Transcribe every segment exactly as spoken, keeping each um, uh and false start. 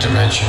dimension.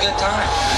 good time.